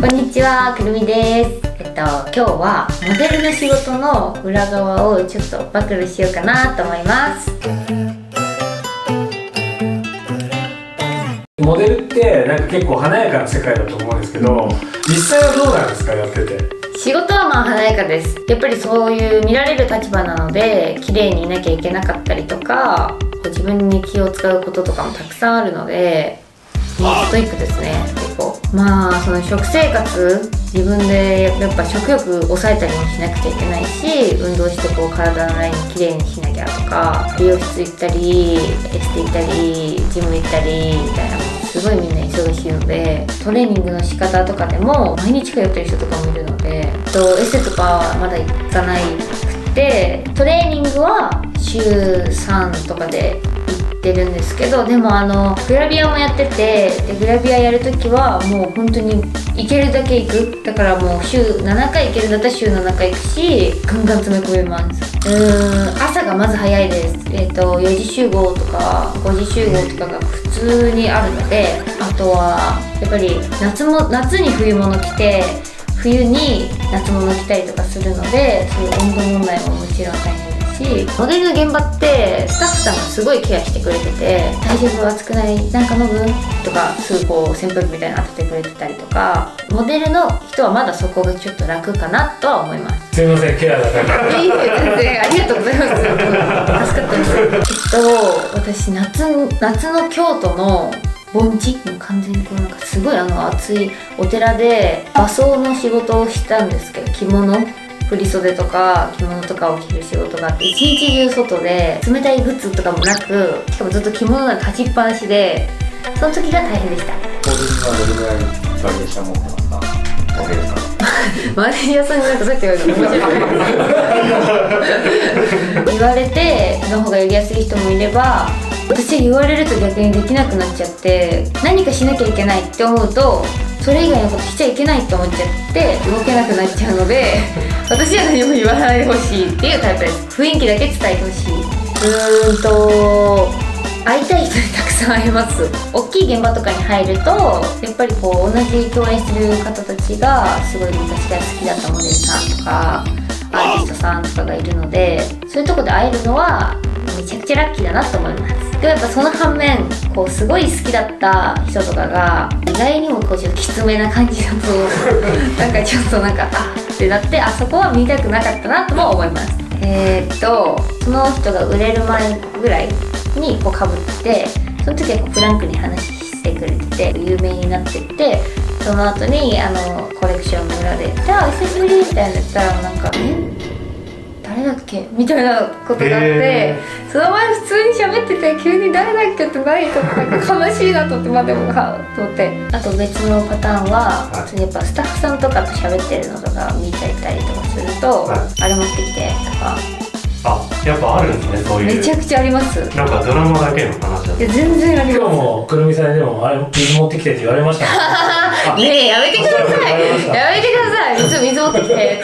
こんにちは、くるみです。今日はモデルの仕事の裏側をちょっと暴露しようかなと思います。モデルってなんか結構華やかな世界だと思うんですけど、実際はどうなんですか、やってて。仕事はまあ華やかです。やっぱりそういう見られる立場なので、綺麗にいなきゃいけなかったりとか、自分に気を使うこととかもたくさんあるので、ストイックですね。結構まあその食生活、自分でやっぱ食欲抑えたりもしなくちゃいけないし、運動してこう体のラインきれいにしなきゃとか、美容室行ったりエステ行ったりジム行ったりみたいな、すごいみんな忙しいので、トレーニングの仕方とかでも毎日通ってる人とかもいるので、エステとかはまだ行かないくて、トレーニングは週3とかで行ってるんですけど、でもグラビアもやってて、でグラビアやるときはもう本当に行けるだけ行く。だからもう週7回行けるんだったら週7回行くし、ガンガン詰め込みます。朝がまず早いです。4時集合とか5時集合とかが普通にあるので、あとはやっぱり夏に冬物着て、冬に夏物着たりとかするので、そういう温度問題ももちろん大変ですし、モデルの現場ってスタッフさんがすごいケアしてくれてて、大丈夫、熱くない、なんか飲むとか、すぐこう扇風機みたいなの当ててくれてたりとか、モデルの人はまだそこがちょっと楽かなとは思います。すいません、ケアだからいいよ、全然ありがとうございます。助かったです。私夏の京都の盆地、完全にこうなんかすごい暑いお寺で和装の仕事をしたんですけど、着物、振り袖とか着物とかを着る仕事があって、一日中外で冷たいグッズとかもなく、しかもずっと着物なんか立ちっぱなしで、その時が大変でした。当日はどれぐらいバリエーション持ってますか？モデルさんマネージャーさんになんかそうやって言われて面白い言われての方がやりやすい人もいれば、私言われると逆にできなくなっちゃって、何かしなきゃいけないって思うと、それ以外のことしちゃいけないって思っちゃって動けなくなっちゃうので、私は何も言わないでほしいっていうタイプです。雰囲気だけ伝えてほしい。会いたい人にたくさん会えます。大きい現場とかに入ると、やっぱりこう同じ共演してる方たちが、すごい昔から好きだったモデルさんとかアーティストさんとかがいるので、そういうとこで会えるのはめちゃくちゃラッキーだなと思います。でもやっぱその反面、こうすごい好きだった人とかが意外にもこうちょっときつめな感じだとなんかちょっとなんかあってなって、あそこは見たくなかったなとも思います。その人が売れる前ぐらいにこうかぶって、その時はこうフランクに話してくれてて、有名になってって、その後にコレクションの裏で「じゃあお久しぶり」みたいなの言ったら、なんか「誰だっけ?」みたいなことがあって、その前普通に喋ってて、急に「誰だっけ?」ってないと、なんか悲しいなと思って、まあでもかと思って。あと別のパターンは、普通にやっぱスタッフさんとかと喋ってるのとか見ちゃったりとかすると、はい、あれ持ってきてとか。あ、やっぱあるんですね、そういう。めちゃくちゃあります。なんかドラマだけの話だった。いや、全然あります。今日もくるみさんにでもあれ水持ってきてって言われましたね。ねえ、やめてください、やめてください、水持ってきて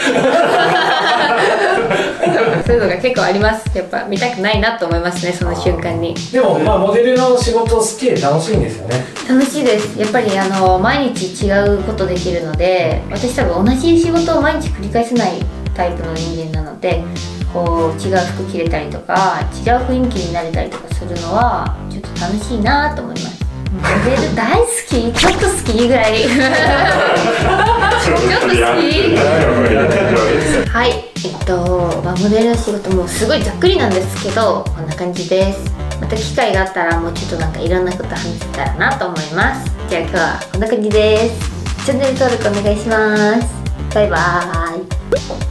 そういうのが結構あります。やっぱ見たくないなと思いますね、その瞬間に。でもまあモデルの仕事好きで楽しいんですよね。楽しいです。やっぱり毎日違うことできるので、私多分同じ仕事を毎日繰り返せないタイプの人間なので、こう違う服着れたりとか、違う雰囲気になれたりとかするのはちょっと楽しいなと思います。モデル大好き、ちょっと好きぐらいちょっと好きはい、まあ、モデルの仕事もすごいざっくりなんですけど、こんな感じです。また機会があったらもうちょっとなんかいろんなこと話せたらなと思います。じゃあ今日はこんな感じです。チャンネル登録お願いします。バイバーイ。